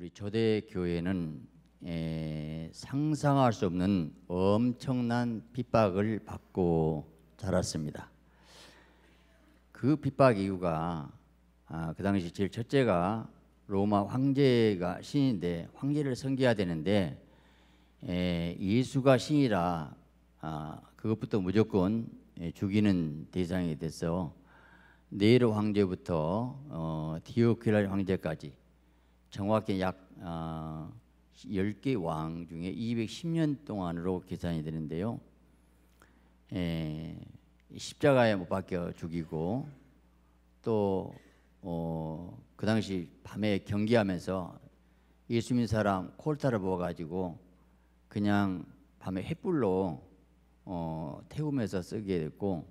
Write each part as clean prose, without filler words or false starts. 우리 초대교회는 상상할 수 없는 엄청난 핍박을 받고 자랐습니다. 그 핍박 이유가 그 당시 제일 첫째가 로마 황제가 신인데 황제를 섬겨야 되는데 예수가 신이라 그것부터 무조건 죽이는 대상이 됐어. 네로 황제부터 디오클레티아누스 황제까지 정확히 약 10개 왕 중에 210년 동안으로 계산이 되는데요. 십자가에 못 박혀 죽이고 또 그 당시 밤에 경기하면서 예수 믿는 사람 콜타를 부어가지고 그냥 밤에 횃불로 태우면서 쓰게 됐고,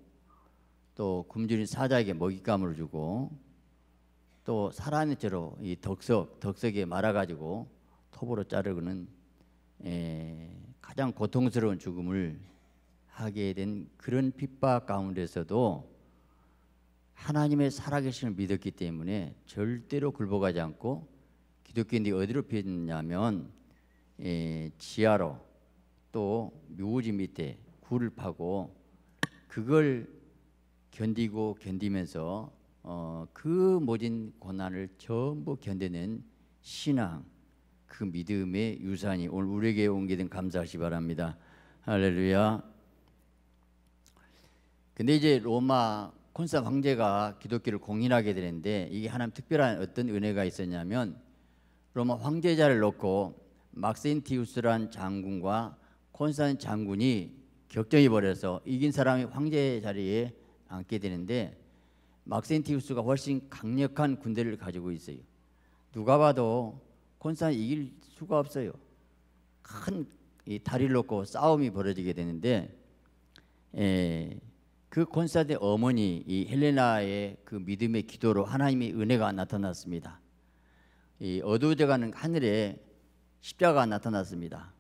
또 굶주린 사자에게 먹잇감을 주고, 또 살아있는 채로 이 덕석에 말아가지고 톱으로 자르고는 가장 고통스러운 죽음을 하게 된 그런 핍박 가운데서도 하나님의 살아계심을 믿었기 때문에 절대로 굴복하지 않고, 기독교인들이 어디로 피했냐면 지하로 또 묘지 밑에 굴을 파고 그걸 견디면서 그 모진 고난을 전부 견뎌낸 신앙, 그 믿음의 유산이 오늘 우리에게 온 게 감사하시 바랍니다. 할렐루야. 근데 이제 로마 콘스탄틴 황제가 기독교를 공인하게 되는데, 이게 하나님 특별한 어떤 은혜가 있었냐면, 로마 황제자를 놓고 막센티우스란 장군과 콘스탄틴 장군이 격전이 벌어서 이긴 사람이 황제 자리에 앉게 되는데, 막센티우스가 훨씬 강력한 군대를 가지고 있어요. 누가 봐도 콘스탄틴 이길 수가 없어요. 큰 이 다리를 놓고 싸움이 벌어지게 되는데, 그 콘스탄틴의 어머니 이 헬레나의 그 믿음의 기도로 하나님의 은혜가 나타났습니다. 이 어두워져가는 하늘에 십자가가 나타났습니다.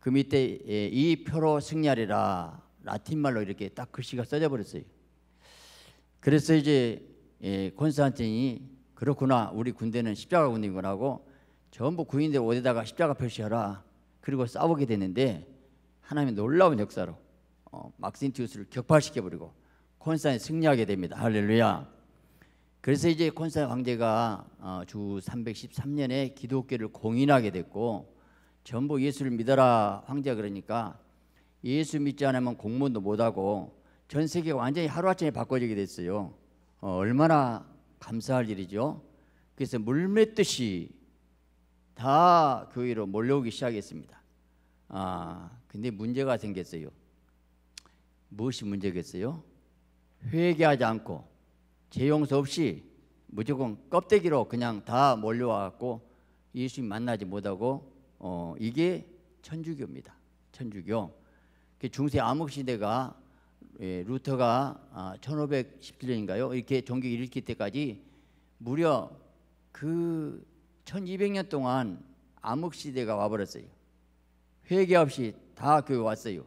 그 밑에 이 표로 승리하리라, 라틴말로 이렇게 딱 글씨가 써져 버렸어요. 그래서 이제 콘스탄틴이 그렇구나, 우리 군대는 십자가 군대구나 하고 전부 군인들 옷에다가 십자가 표시하라, 그리고 싸우게 되는데, 하나님의 놀라운 역사로 막센티우스를 격파시켜버리고 콘스탄틴이 승리하게 됩니다. 할렐루야. 그래서 이제 콘스탄틴 황제가 주 313년에 기독교를 공인하게 됐고, 전부 예수를 믿어라 황제가 그러니까 예수 믿지 않으면 공무원도 못하고 전 세계가 완전히 하루아침에 바꿔지게 됐어요. 얼마나 감사할 일이죠. 그래서 물맷듯이 다 교회로 몰려오기 시작했습니다. 근데 문제가 생겼어요. 무엇이 문제겠어요? 회개하지 않고 재용서 없이 무조건 껍데기로 그냥 다 몰려와갖고 예수님 만나지 못하고, 이게 천주교입니다. 천주교. 중세 암흑시대가 루터가 1517년인가요? 이렇게 종교 일으킬 때까지 무려 그 1200년 동안 암흑시대가 와버렸어요. 회개 없이 다 교회 왔어요.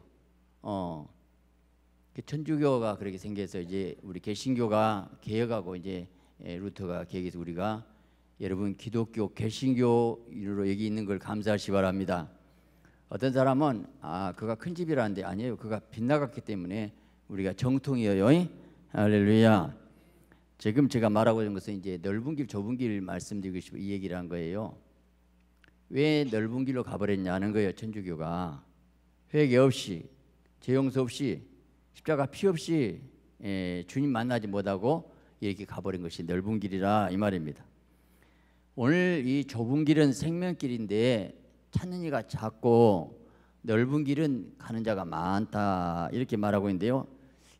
천주교가 그렇게 생겨서 이제 우리 개신교가 개혁하고 이제 루터가 개혁해서 우리가 여러분 기독교 개신교로 여기 있는 걸 감사하시 바랍니다. 어떤 사람은 그가 큰 집이라는데, 아니에요. 그가 빗나갔기 때문에 우리가 정통이에요. 할렐루야. 지금 제가 말하고 있는 것은 이제 넓은 길 좁은 길 말씀드리고 싶어 이 얘기를 한 거예요. 왜 넓은 길로 가버렸냐는 거예요. 천주교가 회개 없이 재용서 없이 십자가 피 없이 주님 만나지 못하고 이렇게 가버린 것이 넓은 길이라 이 말입니다. 오늘 이 좁은 길은 생명길인데 찾는 이가 작고 넓은 길은 가는 자가 많다, 이렇게 말하고 있는데요.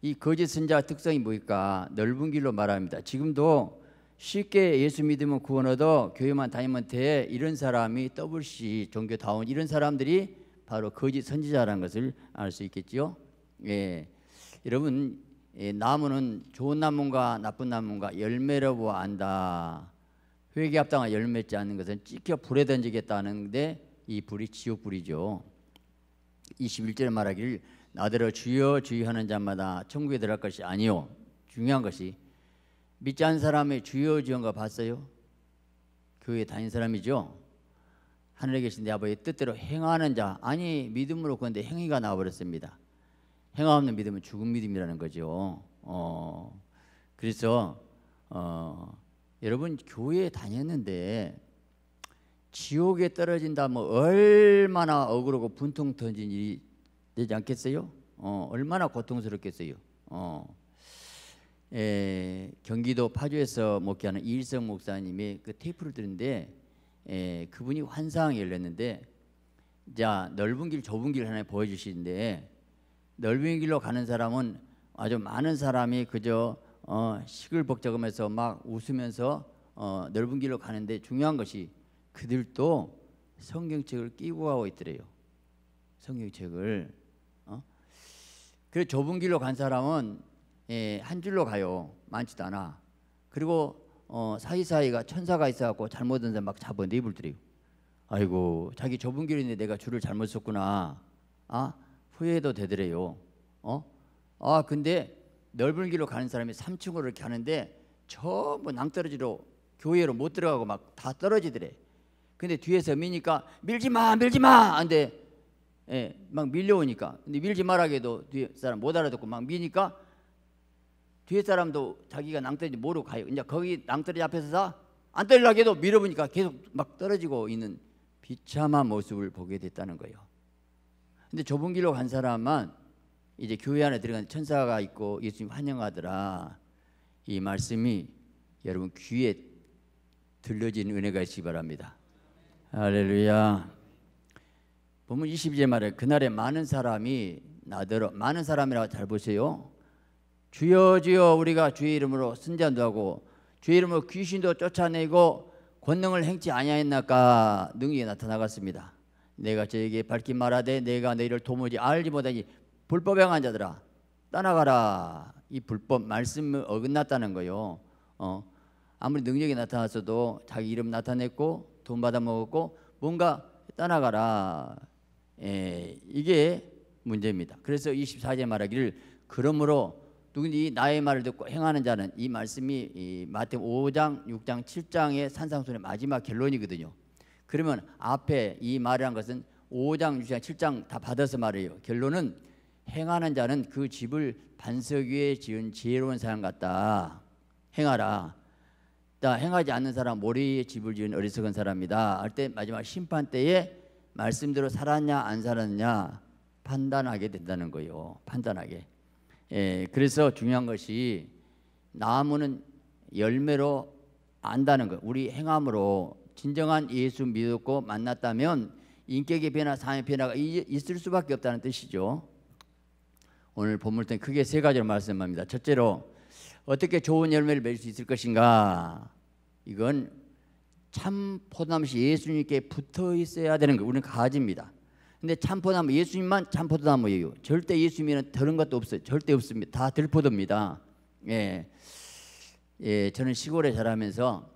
이 거짓 선자 특성이 뭘까? 넓은 길로 말합니다. 지금도 쉽게 예수 믿으면 구원 얻어 교회만 다니면 돼, 이런 사람이 WC 종교다운 이런 사람들이 바로 거짓 선지자라는 것을 알 수 있겠지요. 여러분, 나무는 좋은 나무인가 나쁜 나무인가 열매로 보아 안다. 회개 합당한 열매 맺지 않는 것은 찍혀 불에 던지겠다는데, 이 불이 지옥불이죠. 21절에 말하길 나더러 주여 주의하는 자마다 천국에 들어갈 것이 아니요. 중요한 것이 믿지 않은 사람의 주여 주여인가 봤어요? 교회에 다닌 사람이죠. 하늘에 계신 내 아버지의 뜻대로 행하는 자, 아니 믿음으로 그런데 행위가 나와버렸습니다. 행함 없는 믿음은 죽은 믿음이라는 거죠. 그래서 여러분 교회에 다녔는데 지옥에 떨어진다 뭐 얼마나 억울하고 분통 터진 일이 되지 않겠어요? 얼마나 고통스럽겠어요? 경기도 파주에서 목회하는 이일성 목사님의 그 테이프를 들었는데 그분이 환상이 열렸는데, 자 넓은 길 좁은 길 하나 보여주시는데, 넓은 길로 가는 사람은 아주 많은 사람이 그저 시끌벅적하면서 막 웃으면서 넓은 길로 가는데, 중요한 것이 그들도 성경책을 끼고 가고 있더래요. 성경책을. 그래서 좁은 길로 간 사람은 한 줄로 가요. 많지도 않아. 그리고 사이사이가 천사가 있어갖고 잘못 온 사람 막 잡아 내입을 들여요. 아이고 자기 좁은 길인데 내가 줄을 잘못 썼구나. 아 후회해도 되더래요. 아 근데 넓은 길로 가는 사람이 3층으로 이렇게 하는데 전부 낭떠러지로 교회로 못 들어가고 막 다 떨어지더래. 근데 뒤에서 미니까 밀지마 밀지마 안돼. 막 밀려오니까 근데 밀지 말라고 해도 뒤에 사람 못 알아듣고 막 미니까 뒤에 사람도 자기가 낭떠러지 모르고 가요. 이제 거기 낭떠러지 앞에서 안 떨리려고 해도 밀어보니까 계속 막 떨어지고 있는 비참한 모습을 보게 됐다는 거예요. 근데 좁은 길로 간 사람만 이제 교회 안에 들어간 천사가 있고 예수님 환영하더라. 이 말씀이 여러분 귀에 들려지는 은혜가 있기 바랍니다. 할렐루야. 본문 22절 말에 그날에 많은 사람이 나더러, 많은 사람이라고 잘 보세요. 주여 주여 우리가 주의 이름으로 승전도 하고 주의 이름으로 귀신도 쫓아내고 권능을 행치 아니하였나까. 능력이 나타나갔습니다. 내가 저에게 밝히 말하되 내가 너희를 도무지 알지 못하니 불법 행한 자들아 떠나가라. 이 불법 말씀을 어긋났다는 거예요. 아무리 능력이 나타났어도 자기 이름 나타냈고 돈 받아먹었고 뭔가 떠나가라. 이게 문제입니다. 그래서 24절 말하기를 그러므로 누구든지 나의 말을 듣고 행하는 자는, 이 말씀이 마태복음 5장, 6장, 7장의 산상순의 마지막 결론이거든요. 그러면 앞에 이 말이란 것은 5장, 6장, 7장 다 받아서 말이에요. 결론은 행하는 자는 그 집을 반석 위에 지은 지혜로운 사람 같다. 행하라. 행하지 않는 사람 모래에 집을 지은 어리석은 사람이다. 할 때 마지막 심판 때에 말씀대로 살았냐 안 살았냐 판단하게 된다는 거예요. 판단하게. 그래서 중요한 것이 나무는 열매로 안다는 것. 우리 행함으로 진정한 예수 믿었고 만났다면 인격의 변화, 삶의 변화가 있을 수밖에 없다는 뜻이죠. 오늘 본문은 크게 세 가지로 말씀합니다. 첫째로 어떻게 좋은 열매를 맺을 수 있을 것인가. 이건 참 포도나무시 예수님께 붙어 있어야 되는 거예요. 우리는 가지입니다. 근데 참포도나무, 예수님만 참포도나무예요. 절대 예수님은 다른 것도 없어요. 절대 없습니다. 다 들포도입니다. 저는 시골에 자라면서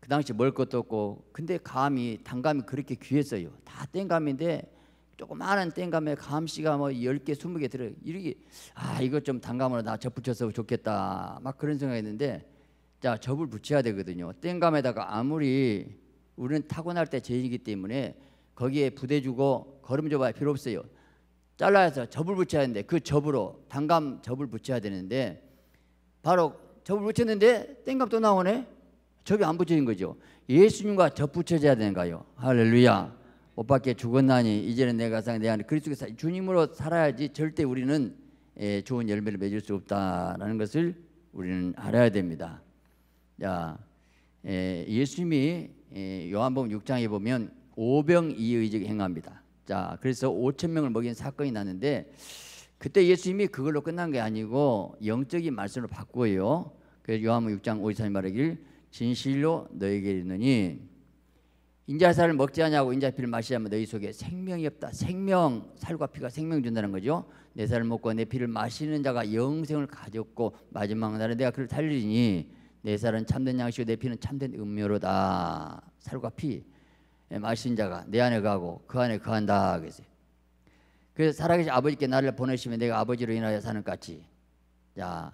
그 당시 먹을 것도 없고, 근데 감이, 단감이 그렇게 귀했어요. 다 땡감인데 조그마한 땡감에 감씨가 뭐 10개, 20개 들어요. 이렇게 아 이거 좀 단감으로 나 접 붙였으면 좋겠다 막 그런 생각했는데, 자 접을 붙여야 되거든요. 땡감에다가 아무리 우리는 타고날 때 죄이기 때문에 거기에 부대주고 걸음줘봐야 필요 없어요. 잘라서 접을 붙여야 되는데 그 접으로 단감 접을 붙여야 되는데 바로 접을 붙였는데 땡감 또 나오네. 접이 안 붙여진 거죠. 예수님과 접 붙여져야 되는가요? 할렐루야. 오빠께 죽었나니 이제는 내가 상 내 안에 그리스도께서 주님으로 살아야지 절대 우리는 좋은 열매를 맺을 수 없다라는 것을 우리는 알아야 됩니다. 자, 예수님이 요한복음 6장에 보면 오병이의적 행합니다. 자, 그래서 5,000명을 먹인 사건이 났는데 그때 예수님이 그걸로 끝난 게 아니고 영적인 말씀으로 바꾸어요. 그래서 요한복음 6장 53절 말하길 진실로 너에게 이르노니 인자살을 먹지 아니하고 인자피를 마시지 않으면 너희 속에 생명이 없다. 생명, 살과 피가 생명 준다는 거죠. 내 살을 먹고 내 피를 마시는 자가 영생을 가졌고 마지막 날에 내가 그를 살리니 내 살은 참된 양식이요 내 피는 참된 음료로다. 살과 피 마신 자가 내 안에 가고 그 안에 거한다 그랬어요. 그래서 살아계신 아버지께 나를 보내시면 내가 아버지로 인하여 사는 것 같이. 자,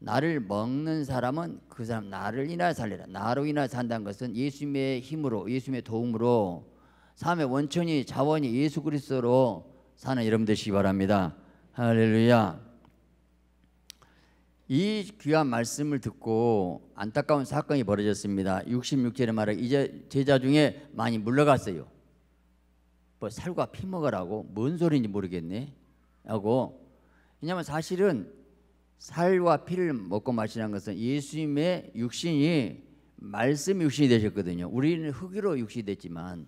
나를 먹는 사람은 그 사람 나를 인하여 살리라. 나로 인하여 산다는 것은 예수님의 힘으로, 예수님의 도움으로 삶의 원천이 자원이 예수 그리스도로 사는 여러분 되시기 바랍니다. 할렐루야. 이 귀한 말씀을 듣고 안타까운 사건이 벌어졌습니다. 66절에 말해 이제 제자 중에 많이 물러갔어요. 뭐 살과 피 먹으라고? 뭔 소리인지 모르겠네 하고. 왜냐하면 사실은 살과 피를 먹고 마시는 것은 예수님의 육신이 말씀이 육신이 되셨거든요. 우리는 흙으로 육신이 됐지만,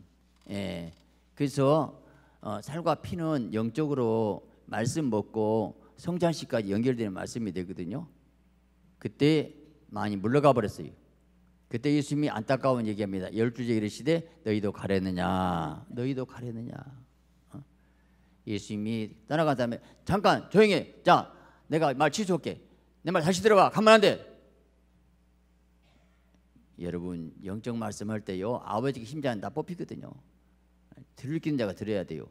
예, 그래서 살과 피는 영적으로 말씀 먹고 성찬식까지 연결되는 말씀이 되거든요. 그때 많이 물러가 버렸어요. 그때 예수님이 안타까운 얘기합니다. 열두제 이르시되 너희도 가려느냐, 너희도 가려느냐. 예수님이 따라간 다음에 잠깐 조용히 해. 자, 내가 말 취소할게. 내 말 다시 들어봐. 가만 안 돼. 여러분 영적 말씀할 때요, 아버지의 심장은 다 뽑히거든요. 들리는 자가 들어야 돼요.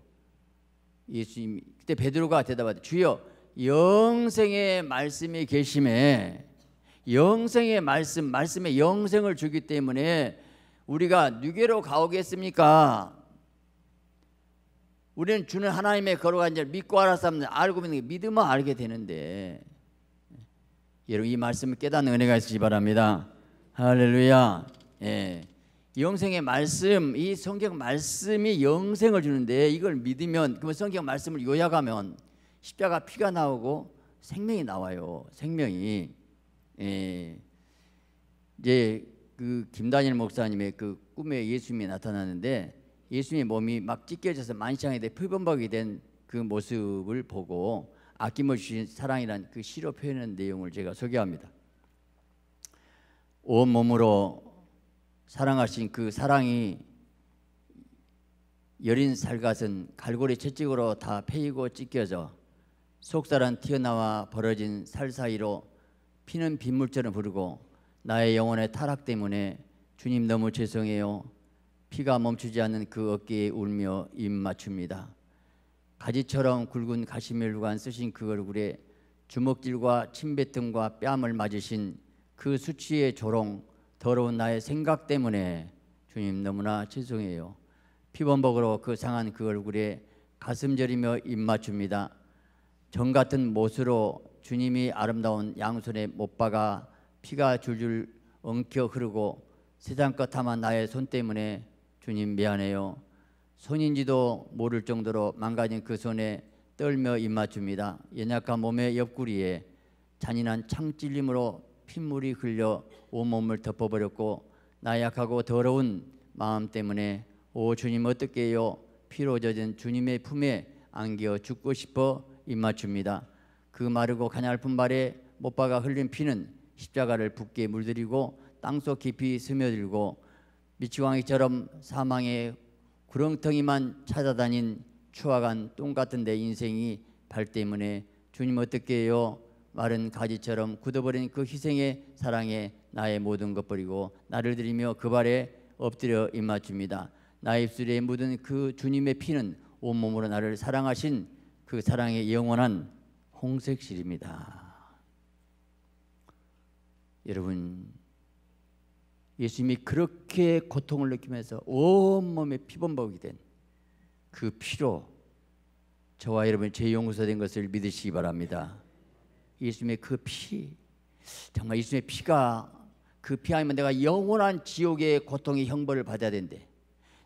예수님 그때 베드로가 대답하되 주여 영생의 말씀이 계심에, 영생의 말씀, 말씀에 영생을 주기 때문에 우리가 누구로 가오겠습니까? 우리는 주는 하나님의 걸어간 줄 믿고 알아서 알고 믿는 게 믿으면 알게 되는데, 여러분 이 말씀을 깨닫는 은혜가 있으시기 바랍니다. 할렐루야. 예. 영생의 말씀, 이 성경 말씀이 영생을 주는데 이걸 믿으면, 그러면 성경 말씀을 요약하면 십자가 피가 나오고 생명이 나와요. 생명이. 예. 이제 그 김다니엘 목사님의 그 꿈에 예수님이 나타나는데 예수님의 몸이 막 찢겨져서 만신창이 돼 표범벅이 된 그 모습을 보고 아낌없이 주신 사랑이란 그 시로 표현한 내용을 제가 소개합니다. 온 몸으로 사랑하신 그 사랑이 여린 살갗은 갈고리 채찍으로 다 패이고 찢겨져 속살은 튀어나와 벌어진 살 사이로 피는 빗물처럼 흐르고 나의 영혼의 타락 때문에 주님 너무 죄송해요. 피가 멈추지 않는 그 어깨에 울며 입 맞춥니다. 가지처럼 굵은 가시밀관 쓰신 그 얼굴에 주먹질과 침뱉음과 뺨을 맞으신 그 수치의 조롱, 더러운 나의 생각 때문에 주님 너무나 죄송해요. 피범벅으로 그 상한 그 얼굴에 가슴 저리며 입 맞춥니다. 정같은 못으로 주님이 아름다운 양손에 못 박아 피가 줄줄 엉켜 흐르고 세상껏 탐한 나의 손 때문에 주님 미안해요. 손인지도 모를 정도로 망가진 그 손에 떨며 입 맞춥니다. 연약한 몸의 옆구리에 잔인한 창찔림으로 핏물이 흘려 온몸을 덮어버렸고 나약하고 더러운 마음 때문에 오 주님 어떻게 해요. 피로 젖은 주님의 품에 안겨 죽고 싶어 입맞춥니다. 그 마르고 가냘픈 발에 못 박아 흘린 피는 십자가를 붓게 물들이고 땅속 깊이 스며들고 미치광이처럼 사망의 구렁텅이만 찾아다닌 추악한 똥같은 내 인생이 발 때문에 주님 어떻게 해요. 마른 가지처럼 굳어버린 그 희생의 사랑에 나의 모든 것 버리고 나를 들이며 그 발에 엎드려 입맞춥니다. 나의 입술에 묻은 그 주님의 피는 온몸으로 나를 사랑하신 그 사랑의 영원한 홍색실입니다. 여러분 예수님이 그렇게 고통을 느끼면서 온몸에 피범벅이 된 그 피로 저와 여러분이 죄 용서된 것을 믿으시기 바랍니다. 예수님의 그 피, 정말 예수님의 피가, 그 피 아니면 내가 영원한 지옥의 고통의 형벌을 받아야 된대.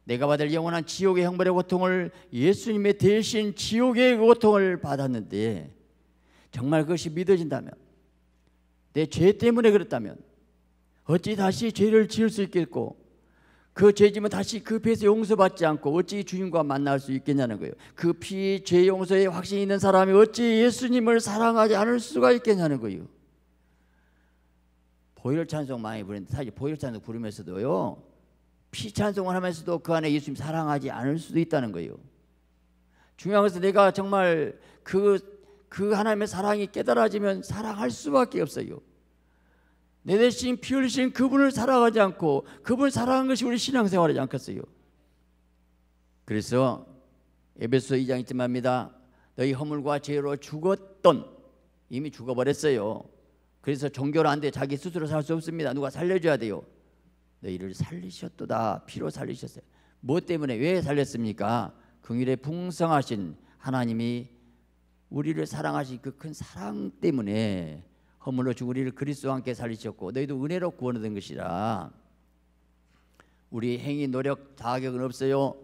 내가 받을 영원한 지옥의 형벌의 고통을 예수님의 대신 지옥의 고통을 받았는데, 정말 그것이 믿어진다면, 내 죄 때문에 그랬다면 어찌 다시 죄를 지을 수 있겠고, 그 죄지면 다시 그 피에서 용서받지 않고 어찌 주님과 만날 수 있겠냐는 거예요. 그 피, 죄 용서에 확신이 있는 사람이 어찌 예수님을 사랑하지 않을 수가 있겠냐는 거예요. 보혈 찬송 많이 부르는데 사실 보혈 찬송 부르면서도요, 피 찬송을 하면서도 그 안에 예수님 사랑하지 않을 수도 있다는 거예요. 중요한 것은 내가 정말 그 하나님의 사랑이 깨달아지면 사랑할 수밖에 없어요. 내 대신 피 흘리신 그분을 사랑하지 않고 그분을 사랑한 것이 우리 신앙생활이지 않겠어요. 그래서 에베소 2장 2절 말합니다. 너희 허물과 죄로 죽었던, 이미 죽어버렸어요. 그래서 종교로 안 돼. 자기 스스로 살 수 없습니다. 누가 살려줘야 돼요. 너희를 살리셨도다. 피로 살리셨어요. 무엇 때문에 왜 살렸습니까? 긍휼에 풍성하신 하나님이 우리를 사랑하신 그 큰 사랑 때문에 허물로 죽은 우리를 그리스도와 함께 살리셨고 너희도 은혜로 구원 얻은 것이라. 우리 행위 노력 자격은 없어요.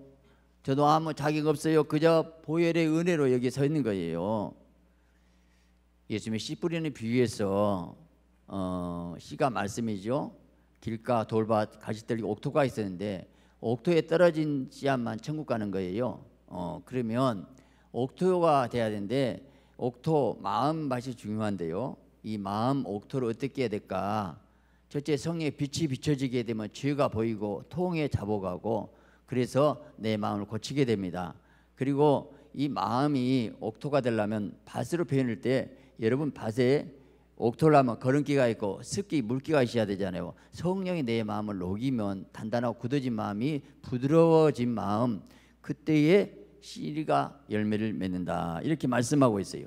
저도 아무 자격 없어요. 그저 보혈의 은혜로 여기 서 있는 거예요. 예수님이 씨 뿌리는 비유에서 씨가 말씀이죠. 길가, 돌밭, 가시떨기, 옥토가 있었는데 옥토에 떨어진 씨앗만 천국 가는 거예요. 그러면 옥토가 돼야 되는데 옥토 마음밭이 중요한데요. 이 마음 옥토를 어떻게 해야 될까? 첫째, 성령의 빛이 비춰지게 되면 죄가 보이고 통에 잡아가고 그래서 내 마음을 고치게 됩니다. 그리고 이 마음이 옥토가 되려면 밭으로 표현할 때 여러분 밭에 옥토를 하면 거름기가 있고 습기 물기가 있어야 되잖아요. 성령이 내 마음을 녹이면 단단하고 굳어진 마음이 부드러워진 마음, 그때에 씨가 열매를 맺는다 이렇게 말씀하고 있어요.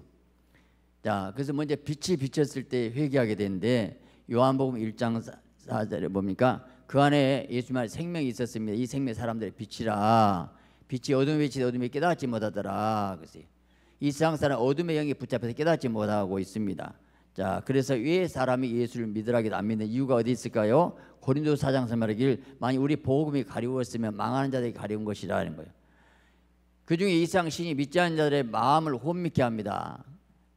자, 그래서 먼저 빛이 비쳤을 때 회개하게 되는데 요한복음 1장 4절에 뭡니까? 그 안에 예수님 안에 생명이 있었습니다. 이 생명이 사람들의 빛이라. 빛이 어둠에 비치되 어둠에 깨닫지 못하더라. 그래서 이 세상 사람 어둠의 영에 붙잡혀서 깨닫지 못하고 있습니다. 자, 그래서 왜 사람이 예수를 믿으라기도 안 믿는 이유가 어디 있을까요? 고린도 4장 3말하길 만약 우리 복음이 가리웠으면 망하는 자들이 가리운 것이라는 거예요. 그 중에 이 세상 신이 믿지 않는 자들의 마음을 혼미케 합니다.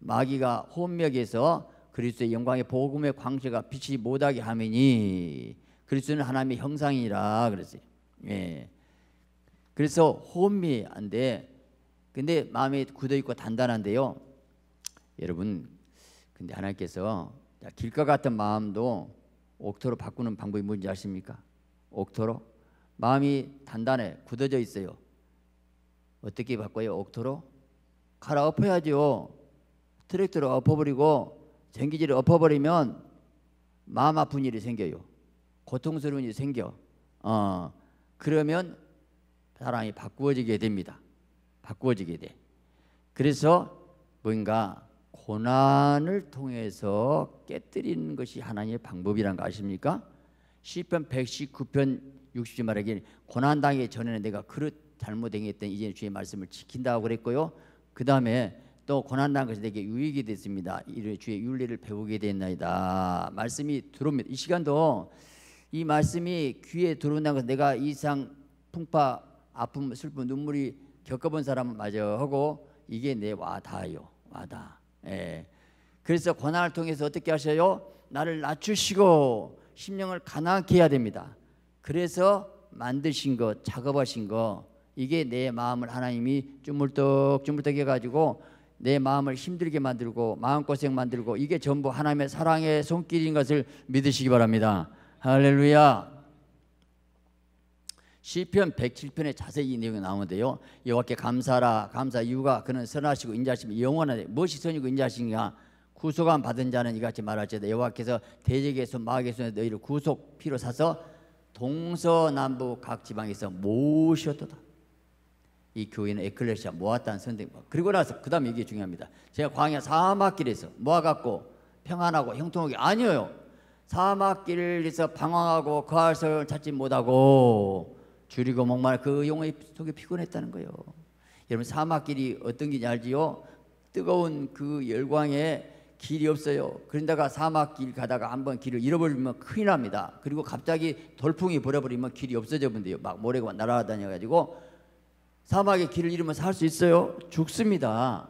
마귀가 혼미하게서 그리스도의 영광의 복음의 광채가 비치지 못하게 함이니 그리스도는 하나님의 형상이라 그랬어요. 예. 그래서 혼미한데 근데 마음이 굳어있고 단단한데요. 여러분 근데 하나님께서 길과 같은 마음도 옥토로 바꾸는 방법이 뭔지 아십니까? 옥토로 마음이 단단해 굳어져 있어요. 어떻게 바꿔요? 옥토로 갈아엎어야죠. 트랙터로 엎어버리고 전기질을 엎어버리면 마음 아픈 일이 생겨요. 고통스러운 일이 생겨. 그러면 사람이 바꾸어지게 됩니다. 바꾸어지게 돼. 그래서 뭔가 고난을 통해서 깨뜨리는 것이 하나님의 방법이란 거 아십니까? 시편 119편 60절 말하기를 고난당하기 전에는 내가 그릇 잘못 행했던 이제는 주의 말씀을 지킨다고 그랬고요. 그 다음에 또 고난당한 것이 내게 유익이 됐습니다. 이를 주의 윤리를 배우게 됐나이다. 말씀이 들어옵니다. 이 시간도 이 말씀이 귀에 들어온다는 것은 내가 이 세상 풍파, 아픔, 슬픔, 눈물이 겪어본 사람은 맞아 하고 이게 내 와닿아요. 와닿아. 예. 그래서 고난을 통해서 어떻게 하셔요? 나를 낮추시고 심령을 가난하게 해야 됩니다. 그래서 만드신 것, 작업하신 것, 이게 내 마음을 하나님이 쭈물떡쭈물떡 해가지고 내 마음을 힘들게 만들고 마음고생 만들고 이게 전부 하나님의 사랑의 손길인 것을 믿으시기 바랍니다. 할렐루야. 시편 107편에 자세히 이 내용이 나오는데요. 여호와께 감사하라. 감사 이유가 그는 선하시고 인자하심이 영원하네. 무엇이 선이고 인자하신가? 구속함 받은 자는 이같이 말할지어다. 여호와께서 대적의 손 마귀의 손에 너희를 구속 피로 사서 동서남북 각 지방에서 모으셨도다. 이 교회는 에클레시아 모았다는 선택. 그리고 나서 그 다음 이게 중요합니다. 제가 광야 사막길에서 모아갖고 평안하고 형통하게 아니에요. 사막길에서 방황하고 거할 소를 찾지 못하고 줄이고 목마른 그 용의 속에 피곤했다는 거예요. 여러분 사막길이 어떤 길인지 알지요? 뜨거운 그 열광에 길이 없어요. 그런다가 사막길 가다가 한번 길을 잃어버리면 큰일 납니다. 그리고 갑자기 돌풍이 불어버리면 길이 없어져 본대요. 막 모래가 날아다녀가지고 사막에 길을 잃으면 살 수 있어요? 죽습니다.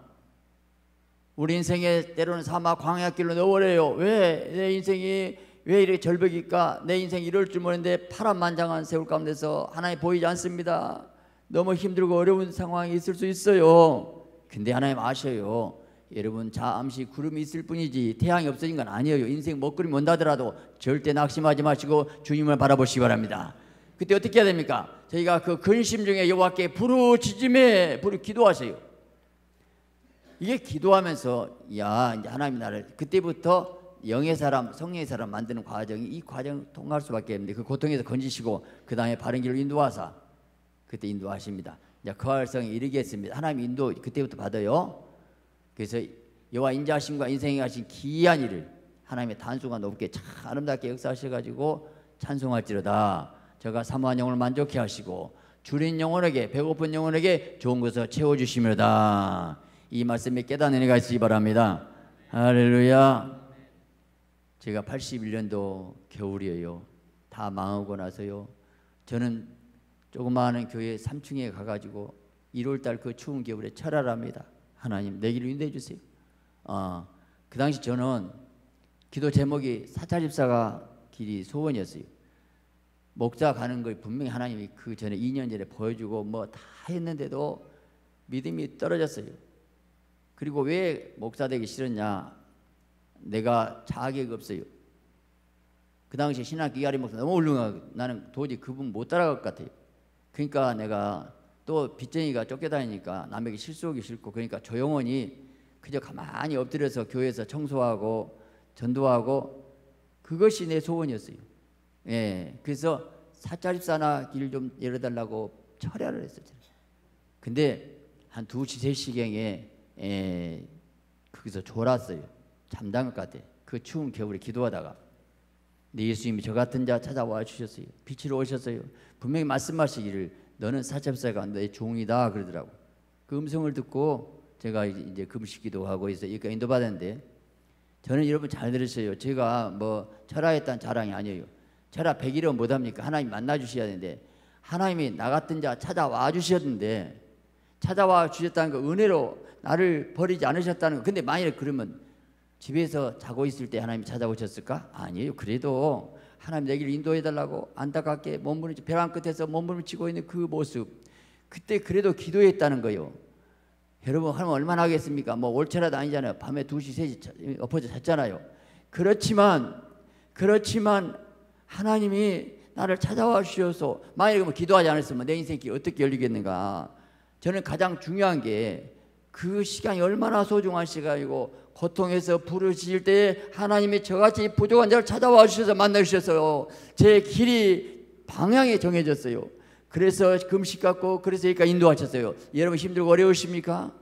우리 인생에 때로는 사막 광야길로 넣어버려요. 왜? 내 인생이 왜 이렇게 절벽일까? 내 인생이 이럴 줄 모르는데 파란만장한 세월 가운데서 하나님 보이지 않습니다. 너무 힘들고 어려운 상황이 있을 수 있어요. 근데 하나님 아셔요. 여러분 잠시 구름이 있을 뿐이지 태양이 없어진 건 아니에요. 인생 먹구름이 온다더라도 절대 낙심하지 마시고 주님을 바라보시기 바랍니다. 그때 어떻게 해야 됩니까? 저희가 그 근심 중에 여호와께 부르짖음에 기도하세요. 이게 기도하면서 야 이제 하나님의 나를 그때부터 영의 사람, 성령의 사람 만드는 과정이 이 과정을 통과할 수밖에 없는데 그 고통에서 건지시고 그 다음에 바른 길로 인도하사 그때 인도하십니다. 이제 거할 성에 이르게 했습니다. 하나님 인도 그때부터 받아요. 그래서 여호와 인자하심과 인생에 하신 기이한 일을 하나님의 단수가 높게 참 아름답게 역사하셔가지고 찬송할지로다. 저가 사모한 영혼을 만족해 하시고 주린 영혼에게, 배고픈 영혼에게 좋은 것을 채워주시며다. 이 말씀에 깨닫는 은혜가 있으시기 바랍니다. 할렐루야. 제가 81년도 겨울이에요. 다 망하고 나서요, 저는 조그마한 교회 3층에 가가지고 1월달 그 추운 겨울에 철활합니다. 하나님 내 길을 인도해 주세요. 그 당시 저는 기도 제목이 사찰집사가 길이 소원이었어요. 목사 가는 걸 분명히 하나님이 그 전에 2년 전에 보여주고 뭐 다 했는데도 믿음이 떨어졌어요. 그리고 왜 목사 되기 싫었냐, 내가 자격이 없어요. 그 당시 신학교 이하리 목사 너무 훌륭하고 나는 도저히 그분 못 따라갈 것 같아요. 그러니까 내가 또 빚쟁이가 쫓겨다니니까 남에게 실수하기 싫고, 그러니까 조용히 그저 가만히 엎드려서 교회에서 청소하고 전도하고 그것이 내 소원이었어요. 예, 그래서 사찰집사나 길 좀 열어달라고 철야를 했어요. 근데 한 2시 3시경에 거기서 졸았어요. 잠단 것 같아. 그 추운 겨울에 기도하다가. 근데 예수님이 저 같은 자 찾아와 주셨어요. 빛으로 오셨어요. 분명히 말씀하시기를 너는 사찰집사가 내 종이다 그러더라고. 그 음성을 듣고 제가 이제 금식기도 하고 해서 여기까지 인도받았는데, 저는 여러분 잘 들으세요. 제가 뭐 철야했다는 자랑이 아니에요. 철야 100일은 못합니까? 하나님 만나주셔야 되는데, 하나님이 나 같은 자 찾아와 주셨는데, 찾아와 주셨다는 거 은혜로 나를 버리지 않으셨다는 거. 근데 만약에 그러면 집에서 자고 있을 때 하나님이 찾아오셨을까? 아니에요. 그래도 하나님 내 길을 인도해달라고 안타깝게 몸부림치고 벼랑 끝에서 몸부림치고 있는 그 모습, 그때 그래도 기도했다는 거예요. 여러분 하면 얼마나 하겠습니까? 뭐 올체라도 아니잖아요. 밤에 2시 3시 엎어져 잤잖아요. 그렇지만 하나님이 나를 찾아와 주셔서, 만약에 뭐 기도하지 않았으면 내 인생이 어떻게 열리겠는가. 저는 가장 중요한 게 그 시간이 얼마나 소중한 시간이고, 고통에서 부르실 때 하나님이 저같이 부족한 자를 찾아와 주셔서 만나 주셔서 제 길이 방향이 정해졌어요. 그래서 금식 갖고 그래서 여기까지 인도하셨어요. 여러분 힘들고 어려우십니까?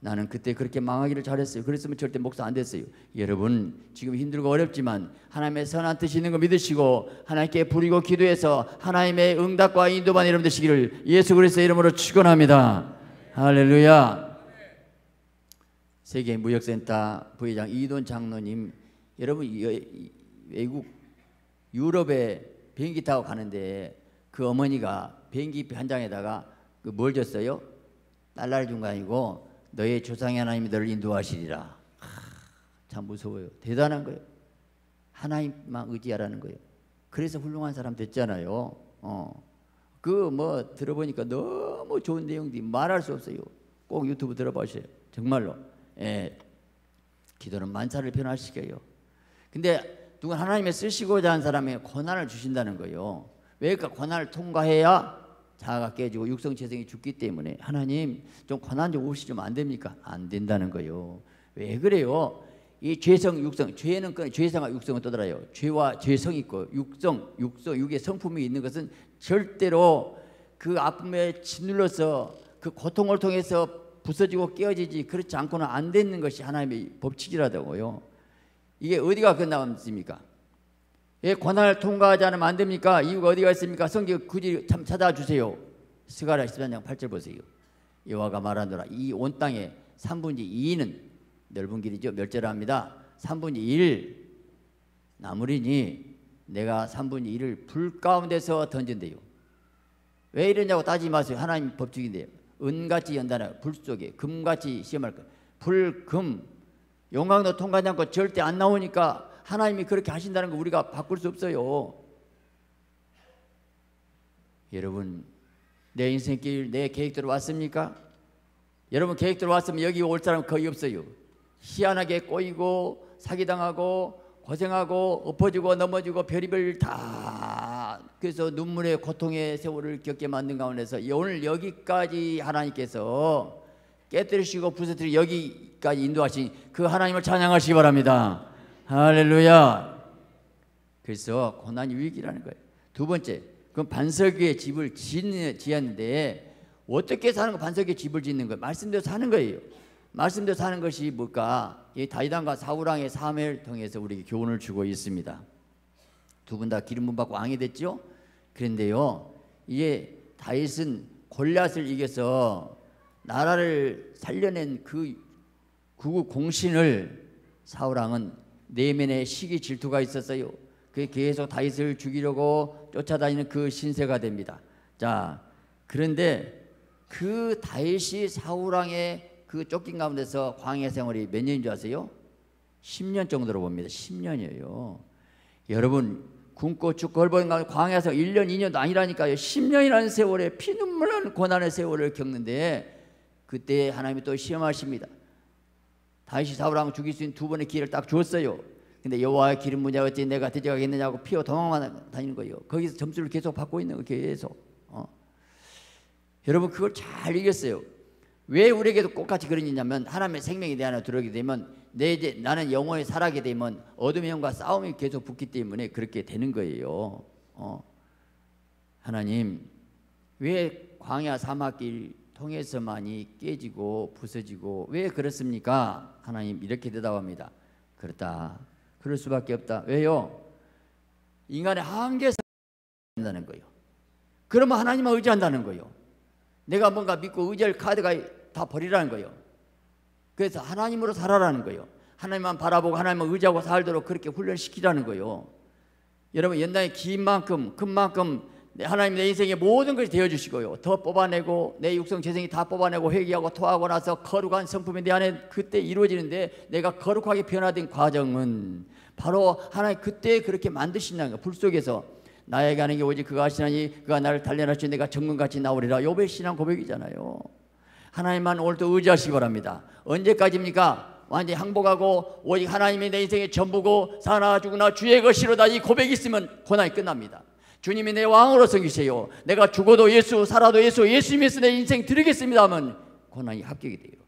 나는 그때 그렇게 망하기를 잘했어요. 그랬으면 절대 목사 안 됐어요. 여러분 지금 힘들고 어렵지만 하나님의 선한 뜻이 있는 거 믿으시고 하나님께 부르고 기도해서 하나님의 응답과 인도만 여러분 되시기를 예수 그리스도의 이름으로 축원합니다. 할렐루야. 세계무역센터 부회장 이돈 장로님, 여러분 외국 유럽에 비행기 타고 가는데 그 어머니가 비행기표 한 장에다가 뭘 줬어요? 달러를 준 거 아니고 너의 조상의 하나님이 너를 인도하시리라. 참 무서워요. 대단한 거예요. 하나님만 의지하라는 거예요. 그래서 훌륭한 사람 됐잖아요. 그 뭐 들어보니까 너무 좋은 내용들이 말할 수 없어요. 꼭 유튜브 들어보세요. 정말로. 예. 기도는 만사를 변화시켜요. 근데 누군 하나님의 쓰시고자 한 사람에게 고난을 주신다는 거예요. 왜? 그러니까 고난을 통과해야 자아가 깨지고 육성재생이 죽기 때문에, 하나님 좀 고난 좀 없이 좀 안 됩니까? 안 된다는 거예요. 왜 그래요? 이 죄성, 육성, 죄는 죄성과 육성은 또 달라요. 죄와 죄성이 있고 육성, 육의 성품이 있는 것은 절대로 그 아픔에 짓눌러서 그 고통을 통해서 부서지고 깨어지지, 그렇지 않고는 안 되는 것이 하나님의 법칙이라고요. 이게 어디가 끝나갑니까? 예, 고난을 통과하지 않으면 안 됩니까? 이유가 어디가 있습니까? 성경 굳이 참 찾아주세요. 스가랴 13장 8절 보세요. 여호와가 말하노라, 이 온 땅의 3분의 2는 넓은 길이죠. 멸절합니다. 3분의 1 나무리니 내가 3분의 1을 불 가운데서 던진대요. 왜 이러냐고 따지지 마세요. 하나님 법칙인데요. 은같이 연단하여 불 속에 금같이 시험할 것. 불금 용광로 통과하지 않고 절대 안 나오니까 하나님이 그렇게 하신다는 거 우리가 바꿀 수 없어요. 여러분 내 인생길 내 계획대로 왔습니까? 여러분 계획대로 왔으면 여기 올 사람 거의 없어요. 희한하게 꼬이고 사기당하고 고생하고 엎어지고 넘어지고 별의별 다, 그래서 눈물의 고통의 세월을 겪게 만든 가운데서 오늘 여기까지 하나님께서 깨뜨리시고 부서뜨리시고 여기까지 인도하신 그 하나님을 찬양하시기 바랍니다. 할렐루야. 그래서 고난이 위기라는 거예요. 두 번째, 그럼 반석 위에 집을 지었는데 어떻게 사는 거? 반석 위에 집을 짓는 거예요. 말씀대로 사는 거예요. 말씀대로 사는 것이 뭘까? 이 다윗왕과 사울왕의 삶을 통해서 우리에게 교훈을 주고 있습니다. 두 분 다 기름 부음 받고 왕이 됐죠. 그런데요, 이게 다윗은 골리앗을 이겨서 나라를 살려낸 그 구국 공신을 사울왕은 내면의 시기 질투가 있었어요. 그게 계속 다윗을 죽이려고 쫓아다니는 그 신세가 됩니다. 자, 그런데 그 다윗이 사울왕의 그 쫓긴 가운데서 광야 생활이 몇 년인 줄 아세요? 10년 정도로 봅니다. 10년이에요. 여러분, 굶고 죽고 헐벗은 가운데 광야에서 1년, 2년도 아니라니까요. 10년이라는 세월에 피눈물 나는 고난의 세월을 겪는데 그때 하나님이 또 시험하십니다. 다윗이 사울왕을 죽일 수 있는 두 번의 기회를 딱 주었어요. 근데 여호와의 기름 부냐 어찌 내가 되져가겠느냐고 피어 도망만 다니는 거예요. 거기서 점수를 계속 받고 있는 거예요. 계속. 여러분, 그걸 잘 이겼어요. 왜 우리에게도 똑같이 그런 일이냐면, 하나님의 생명이 내 안에 들어오게 되면 나는 영원히 살아가게 되면 어둠의 영과 싸움이 계속 붙기 때문에 그렇게 되는 거예요. 하나님, 왜 광야 사막길 통해서만이 깨지고 부서지고 왜 그렇습니까? 하나님 이렇게 대답합니다. 그렇다. 그럴 수밖에 없다. 왜요? 인간의 한계에서 한다는 거예요. 그러면 하나님만 의지한다는 거예요. 내가 뭔가 믿고 의지할 카드가 다 버리라는 거예요. 그래서 하나님으로 살아라는 거예요. 하나님만 바라보고 하나님만 의지하고 살도록 그렇게 훈련시키라는 거예요. 여러분, 연단이 긴 만큼 그만큼 하나님 내 인생의 모든 것이 되어주시고요, 더 뽑아내고 내 육성 재생이 다 뽑아내고 회개하고 토하고 나서 거룩한 성품이 내 안에 그때 이루어지는데, 내가 거룩하게 변화된 과정은 바로 하나님 그때 그렇게 만드신다는 거예요. 불 속에서 나에게 하는 게 오직 그가 하시나니 그가 나를 단련하시니 내가 정금같이 나오리라. 욥의 신앙 고백이잖아요. 하나님만 오늘도 의지하시기 바랍니다. 언제까지입니까? 완전히 항복하고 오직 하나님이 내 인생의 전부고 사나 죽으나 주의 것이로다, 이 고백이 있으면 고난이 끝납니다. 주님이 내 왕으로 섬기세요. 내가 죽어도 예수, 살아도 예수, 예수님이 있어 내 인생 드리겠습니다 하면 고난이 합격이 돼요.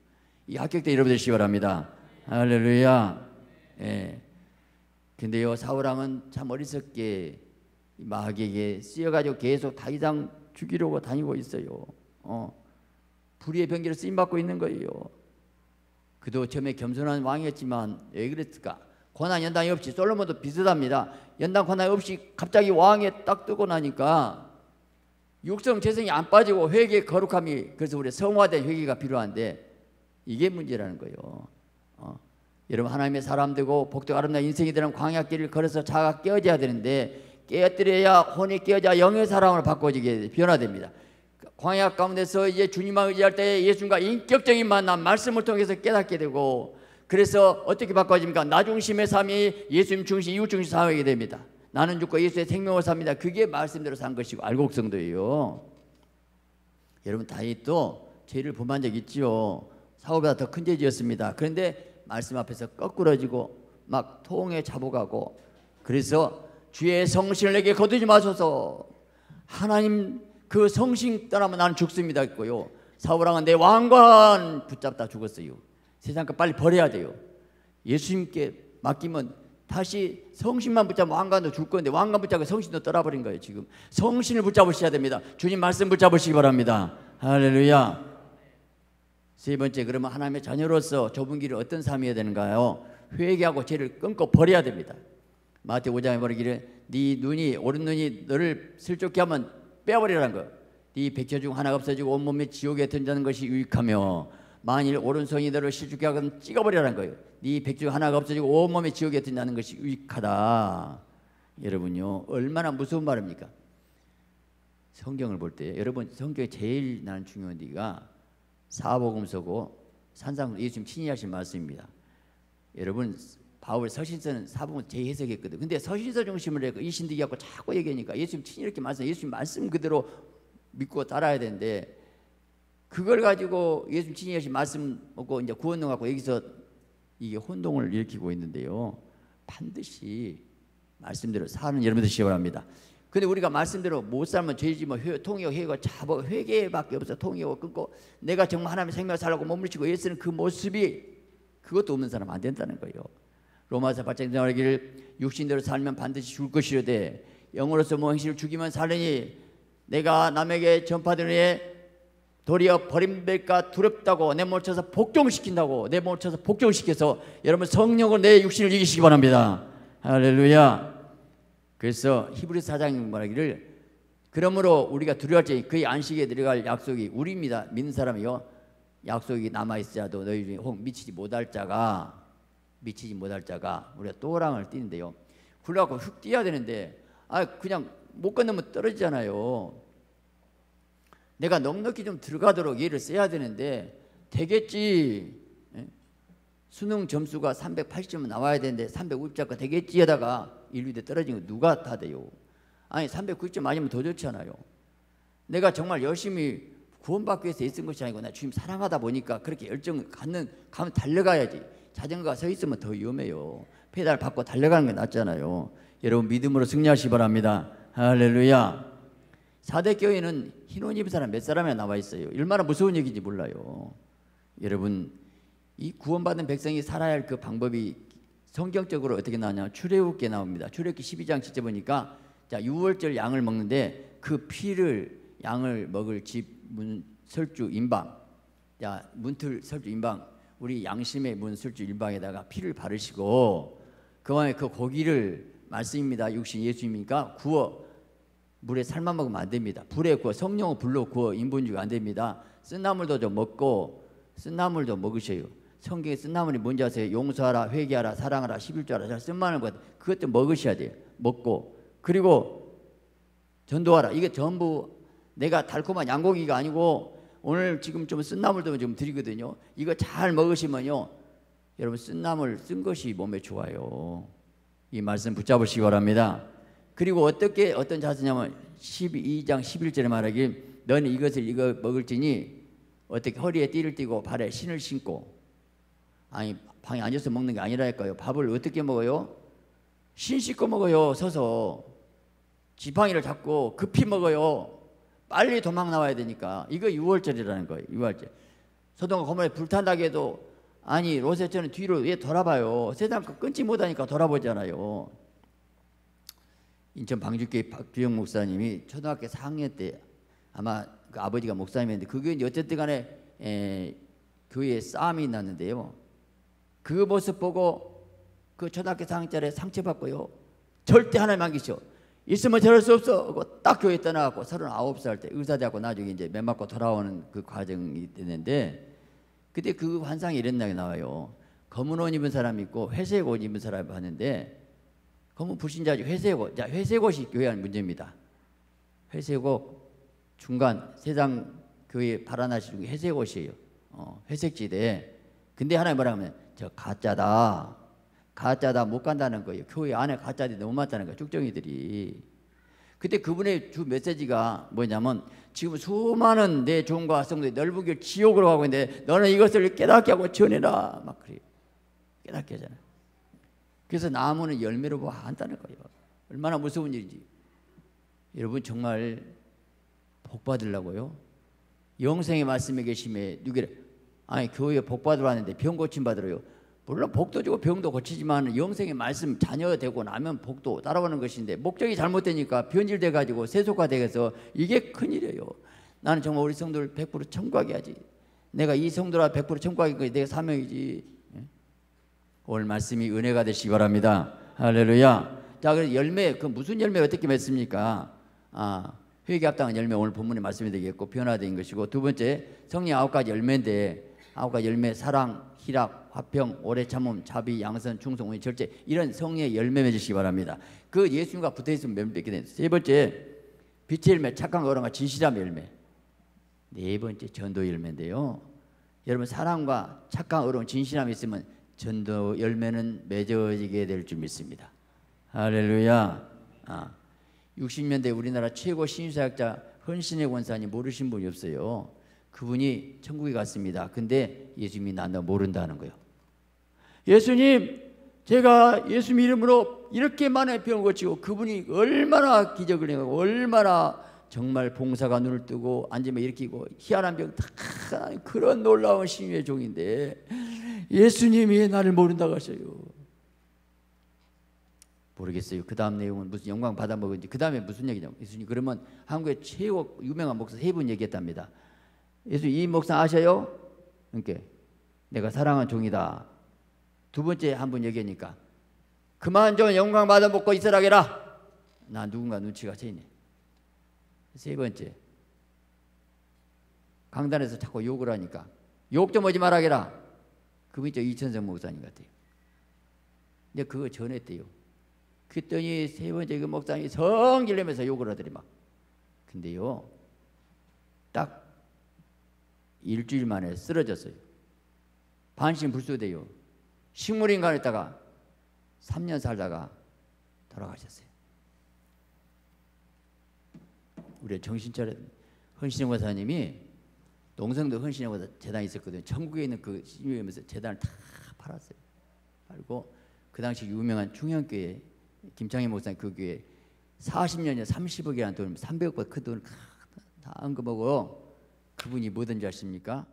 이 합격된 여러분 되시기 바랍니다. 할렐루야. 예. 근데요, 사울왕은 참 어리석게 마귀에게 쓰여가지고 계속 다윗왕 죽이려고 다니고 있어요. 불의의 병기를 쓰임받고 있는 거예요. 그도 처음에 겸손한 왕이었지만 왜 그랬을까? 고난 연단이 없이, 솔로몬도 비슷합니다. 연단 고난이 없이 갑자기 왕에 딱 뜨고 나니까 육성 재생이 안 빠지고 회개의 거룩함이, 그래서 우리 성화된 회개가 필요한데 이게 문제라는 거예요. 여러분, 하나님의 사람 되고 복되고 아름다운 인생이 되는 광야길을 걸어서 자가 깨어져야 되는데, 깨어뜨려야 혼이 깨어져야 영의 사람으로 바꿔지게 변화됩니다. 광야 가운데서 이제 주님만 의지할 때 예수님과 인격적인 만남, 말씀을 통해서 깨닫게 되고, 그래서 어떻게 바꿔집니까? 나 중심의 삶이 예수님 중심, 이웃 중심 삶이 됩니다. 나는 죽고 예수의 생명을 삽니다. 그게 말씀대로 산 것이고 알곡성도예요. 여러분, 다윗도 죄를 범한 적 있지요. 사울보다 더 큰 죄지었습니다. 그런데 말씀 앞에서 거꾸러지고 막 통에 잡아가고, 그래서 주의 성신을 내게 거두지 마소서. 하나님 그 성신 떠나면 나는 죽습니다 했고요. 사울왕은 내 왕관 붙잡다 죽었어요. 세상 거 빨리 버려야 돼요. 예수님께 맡기면 다시 성신만 붙잡으면 왕관도 줄 건데, 왕관 붙잡고 성신도 떠나버린 거예요. 지금 성신을 붙잡으셔야 됩니다. 주님 말씀 붙잡으시기 바랍니다. 할렐루야. 세 번째, 그러면 하나님의 자녀로서 좁은 길을 어떤 삶이어야 되는가요? 회개하고 죄를 끊고 버려야 됩니다. 마태 5장에 버리기를 네 눈이, 오른 눈이 너를 슬쩍게 하면 빼어버리라는 거예요. 네 백혈 중 하나가 없어지고 온몸에 지옥에 던지는 것이 유익하며, 만일 오른손이 너를 실족케 하거든 찍어버리라는 거예요. 네 백주 하나가 없어지고 온몸에 지옥에 든다는 것이 유익하다. 여러분요, 얼마나 무서운 말입니까? 성경을 볼 때, 여러분, 성경에 제일 나는 중요한 데가 사복음서고 산상, 예수님 친히 하신 말씀입니다. 여러분, 바울 서신서는 사복음서 재해석했거든. 근데 서신서 중심으로 해서 이신득이 갖고 자꾸 얘기하니까 예수님 친히 이렇게 말씀, 예수님 말씀 그대로 믿고 따라야 되는데, 그걸 가지고 예수님 친히 하신 말씀 먹고 이제 구원론 갖고 여기서 이게 혼동을 일으키고 있는데요. 반드시 말씀대로 사는 여러분들 시험을 합니다. 근데 우리가 말씀대로 못 살면 죄지 뭐 통역 회개가 잡아 회개밖에 없어. 통역을 끊고 내가 정말 하나님의 생명을 살라고 몸부림치고 예수는 그 모습이, 그것도 없는 사람 안 된다는 거예요. 로마서 8장 말하기를 육신대로 살면 반드시 죽을 것이로되 영으로서 모행실을 죽이면 살으니 내가 남에게 전파되는 이에 도리어 버림될까 두렵다고 내 몸을 쳐서 복종시킨다고, 내 몸을 쳐서 복종시켜서 여러분 성령으로 내 육신을 이기시기 바랍니다. 할렐루야. 그래서 히브리서 4장 말하기를 그러므로 우리가 두려워할 때 그의 안식에 들어갈 약속이 우리입니다. 믿는 사람이요. 약속이 남아있어도 너희 중에 혹 미치지 못할 자가 우리가 또랑을 뛰는데요. 굴러가고 흙 뛰어야 되는데 그냥 못 건너면 떨어지잖아요. 내가 넉넉히 좀 들어가도록 얘를 써야 되는데 되겠지. 수능 점수가 380점 나와야 되는데 350점까지 되겠지 하다가 인류대 떨어진 거 누가 다 돼요. 아니 390점 아니면 더 좋잖아요. 내가 정말 열심히 구원받기 위해서 애쓴 것이 아니고 나 주님 사랑하다 보니까 그렇게 열정을 갖는 가면 달려가야지. 자전거가 서 있으면 더 위험해요. 페달 받고 달려가는 게 낫잖아요. 여러분 믿음으로 승리하시기 바랍니다. 할렐루야. 4대 교회는 흰옷 입은 사람 몇 사람이 나와 있어요. 얼마나 무서운 얘기인지 몰라요. 여러분 이 구원받은 백성이 살아야 할 그 방법이 성경적으로 어떻게 나오냐면 출애굽기에 나옵니다. 출애굽기 12장 7절 보니까 자 유월절 양을 먹는데 그 피를 양을 먹을 집 문 설주 임방 자 문틀 설주 임방 우리 양심의 문 설주 임방에다가 피를 바르시고 그와의 그 고기를 말씀입니다. 육신 예수님이니까 구워 물에 삶아 먹으면 안 됩니다. 불에 구워 성령의 불로 구워 인본주의가 안 됩니다. 쓴나물도 좀 먹고 쓴나물도 먹으셔요. 성경에 쓴나물이 뭔지 아세요? 용서하라, 회개하라, 사랑하라, 11조하라 잘 쓴만한 것 그것도 먹으셔야 돼요. 먹고 그리고 전도하라. 이게 전부 내가 달콤한 양고기가 아니고 오늘 지금 좀 쓴나물도 좀 드리거든요. 이거 잘 먹으시면요 여러분 쓴나물 쓴 것이 몸에 좋아요. 이 말씀 붙잡으시기 바랍니다. 그리고 어떻게 어떤 자세냐면 12장 11절에 말하길 너는 이거 먹을지니 어떻게 허리에 띠를 띠고 발에 신을 신고 아니 방에 앉아서 먹는 게 아니라니까요. 밥을 어떻게 먹어요? 신 씻고 먹어요. 서서 지팡이를 잡고 급히 먹어요. 빨리 도망 나와야 되니까. 이거 유월절이라는 거예요. 유월절. 소돔과 고모라에 불탄다고 해도 아니 로세처럼 뒤로 왜 돌아봐요. 세상 끊지 못하니까 돌아보잖아요. 인천 방주교회 박규영 목사님이 초등학교 4학년 때 아마 그 아버지가 목사님이었는데 그게 이제 어쨌든 간에 교회에 싸움이 났는데요. 그 모습 보고 그 초등학교 4학년짜리 상처받고요. 절대 하나님 안 계셔. 있으면 저럴 수 없어 하고 딱 교회 떠나갖고 39살 때 의사되고 나중에 이제 매 맞고 돌아오는 그 과정이 있는데 그때 그 환상이 이런 날이 나와요. 검은 옷 입은 사람이 있고 회색 옷 입은 사람이 봤는데 검은 불신자지 회색 옷. 자, 회색 옷이 교회하는 문제입니다. 회색 옷 중간 세상 교회 발안하시는 게 회색 옷이에요. 회색지대. 근데 하나님 뭐라 하면 저 가짜다. 가짜다 못 간다는 거예요. 교회 안에 가짜들이 너무 많다는 거예요. 쭉정이들이. 그때 그분의 주 메시지가 뭐냐면 지금 수많은 내 종과 성도의 넓은 길 지옥으로 가고 있는데 너는 이것을 깨닫게 하고 전해라 막 그래요. 깨닫게 하잖아요. 그래서 나무는 열매로 봐 한다는 거예요. 얼마나 무서운 일인지. 여러분 정말 복 받으려고요. 영생의 말씀에 계심에 누구래? 아니 교회에 복 받으러 왔는데 병 고침 받으러요. 물론 복도 주고 병도 고치지만 영생의 말씀 자녀 되고 나면 복도 따라오는 것인데 목적이 잘못되니까 변질돼 가지고 세속화 돼서 이게 큰일이에요. 나는 정말 우리 성도를 100% 청구하게 하지. 내가 이 성도라 100% 청구하게 하는 게 내 사명이지. 오늘 말씀이 은혜가 되시기 바랍니다. 할렐루야. 자, 그래서 열매 그 무슨 열매 어떻게 맺습니까? 회개 합당한 열매 오늘 본문의 말씀이 되겠고 변화된 것이고 두 번째 성령 9가지 열매인데 9가지 열매 사랑, 희락, 화평, 오래 참음, 자비, 양선, 충성, 온유, 절제 이런 성의 열매 맺으시기 바랍니다. 그 예수님과 붙어있으면 몇 맺게 됩니다. 세 번째 빛의 열매, 착한 거랑과 진실함의 열매. 네 번째 전도 열매인데요. 여러분 사랑과 착한 거랑 진실함이 있으면 전도 열매는 맺어지게 될 줄 믿습니다. 할렐루야. 60년대 우리나라 최고 신유사역자 헌신의 권사님 모르신 분이 없어요. 그분이 천국에 갔습니다. 근데 예수님이 나는 모른다는 거예요. 예수님 제가 예수님 이름으로 이렇게 많은 병을 고치고 그분이 얼마나 기적을 행하고 얼마나 정말 봉사가 눈을 뜨고 앉으면 일으키고 희한한 병 다 그런 놀라운 신유의 종인데 예수님이 나를 모른다고 하셔요. 모르겠어요. 그 다음 내용은 무슨 영광 받아 먹은지 그 다음에 무슨 얘기냐면 예수님 그러면 한국의 최고 유명한 목사 3분 얘기했답니다. 예수 이 목사 아셔요? 그러니까 내가 사랑한 종이다. 두 번째 한 분 얘기하니까 그만 좀 영광 받아먹고 있으라게라. 나 누군가 눈치가 채이네. 세 번째, 강단에서 자꾸 욕을 하니까 욕 좀 오지 말아라. 그분이 이천성 목사님 같아요. 근데 그거 전했대요. 그랬더니 세 번째 그 목사님이 성질 내면서 욕을 하더리막. 근데요, 딱 일주일 만에 쓰러졌어요. 반신불수돼요. 식물인간 했다가 3년 살다가 돌아가셨어요. 우리 정신철에 헌신영 권사님이 동성도 헌신영 권사 재단이 있었거든요. 천국에 있는 그 신유회에서 재단을 다 팔았어요. 팔고 그 당시 유명한 충현교회 김창희 목사님 그 교회 40년에 30억이라는 돈, 300억보다 큰 돈을 다 언급하고 그분이 뭐든지 아십니까?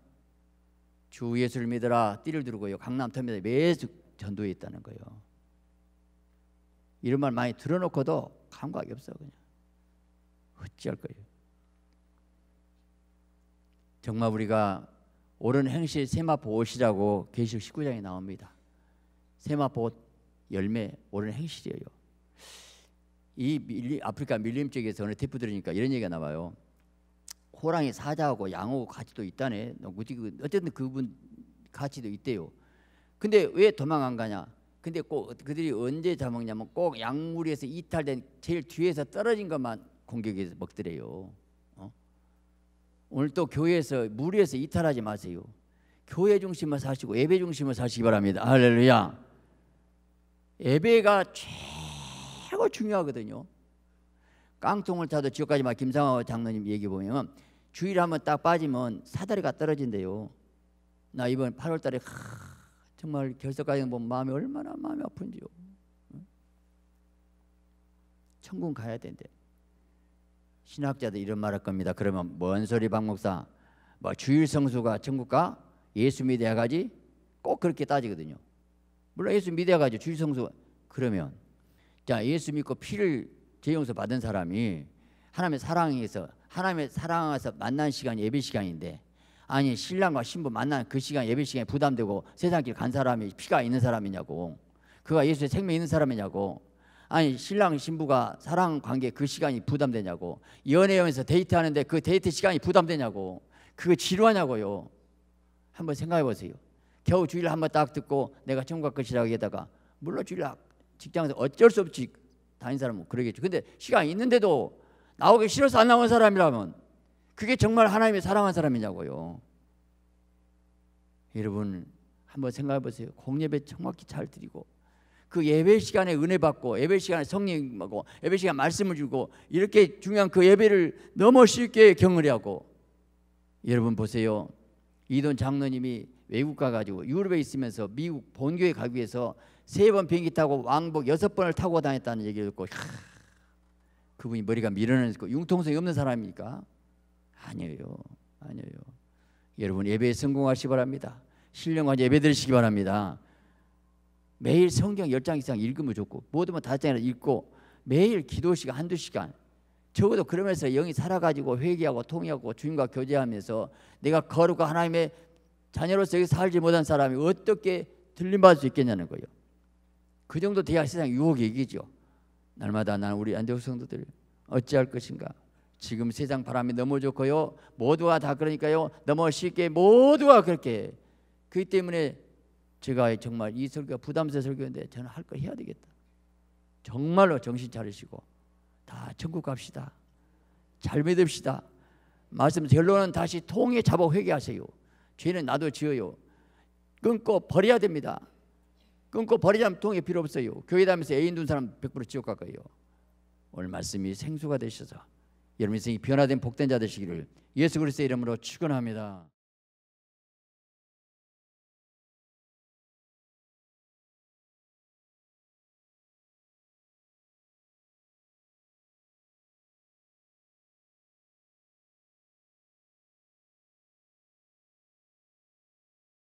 주 예수를 믿어라 띠를 두르고요. 강남 터미널에 매주 전도에 있다는 거예요. 이런 말 많이 들어놓고도 감각이 없어. 그냥 어찌할 거예요. 정말 우리가 옳은 행실 세마포 옷이라고 계시록 19장에 나옵니다. 세마포 옷 열매 옳은 행실이에요. 이 아프리카 밀림 쪽에서 오늘 테이프 들으니까 이런 얘기가 나와요. 호랑이 사자하고 양하고 같이 또 있다네. 어쨌든 그분 같이도 있대요. 근데 왜 도망 안 가냐? 근데 꼭 그들이 언제 잡먹냐면 꼭 양무리에서 이탈된 제일 뒤에서 떨어진 것만 공격해서 먹더래요. 오늘 또 교회에서 무리에서 이탈하지 마세요. 교회 중심을 사시고 예배 중심을 사시기 바랍니다. 할렐루야. 예배가 최고 중요하거든요. 깡통을 타도 지옥까지 막 김상화 장로님 얘기 보면 주일 한번 딱 빠지면 사다리가 떨어진대요. 나 이번 8월 달에 정말 결석까지 보면 마음이 얼마나 마음이 아픈지요. 천국 가야 된대. 신학자들 이런 말 할 겁니다. 그러면 뭔 소리 박 목사, 뭐 주일 성수가 천국 가? 예수 믿어야 가지? 꼭 그렇게 따지거든요. 물론 예수 믿어야 가죠. 주일 성수. 그러면 자, 예수 믿고 피를 죄용서 받은 사람이 하나님의 사랑에서 하나님의 사랑에서 만난 시간이 예배 시간인데, 아니 신랑과 신부 만난 그 시간 예배 시간이 부담되고 세상길 간 사람이 피가 있는 사람이냐고, 그가 예수의 생명이 있는 사람이냐고, 아니 신랑 신부가 사랑 관계 그 시간이 부담되냐고, 연애하면서 데이트하는데 그 데이트 시간이 부담되냐고, 그거 지루하냐고요. 한번 생각해 보세요. 겨우 주일 한번 딱 듣고 내가 천국 갈 것이라고 하다가, 물론 주일 직장에서 어쩔 수 없이 다닌 사람은 그러겠죠. 근데 시간이 있는데도 나오기 싫어서 안 나온 사람이라면 그게 정말 하나님이 사랑한 사람이냐고요. 여러분 한번 생각해 보세요. 공예배 정확히 잘 드리고 그 예배 시간에 은혜 받고 예배 시간에 성령하고 예배 시간 말씀을 주고, 이렇게 중요한 그 예배를 너무 쉽게 경외하고. 여러분 보세요. 이돈 장로님이 외국 가가지고 유럽에 있으면서 미국 본교에 가기 위해서 3번 비행기 타고 왕복 6번을 타고 다녔다는 얘기를 듣고, 그분이 머리가 밀어내고 융통성이 없는 사람입니까? 아니에요. 아니에요. 여러분 예배에 성공하시기 바랍니다. 신령한 예배 드리시기 바랍니다. 매일 성경 10장 이상 읽으면 좋고, 뭐든 5장이나 읽고, 매일 기도 시간 1~2시간 적어도, 그러면서 영이 살아가지고 회개하고 통회하고 주님과 교제하면서 내가 거룩한 하나님의 자녀로서 여기 살지 못한 사람이 어떻게 들림받을 수 있겠냐는 거예요. 그 정도 돼야 세상 유혹이 이기죠. 날마다 나는 우리 안디옥 성도들 어찌할 것인가. 지금 세상 바람이 너무 좋고요. 모두가 다 그러니까요. 너무 쉽게 모두가 그렇게. 그렇기 때문에 제가 정말 이 설교가 부담스러운 설교인데 저는 할 걸 해야 되겠다. 정말로 정신 차리시고 다 천국 갑시다. 잘 믿읍시다. 말씀 결론은 다시 통해 잡아 회개하세요. 죄는 나도 지어요. 끊고 버려야 됩니다. 끊고 버리자면 통에 필요 없어요. 교회 다니면서 애인 둔 사람 100% 지옥 갈 거예요. 오늘 말씀이 생수가 되셔서 여러분 인생이 변화된 복된 자 되시기를 예수 그리스도의 이름으로 축원합니다.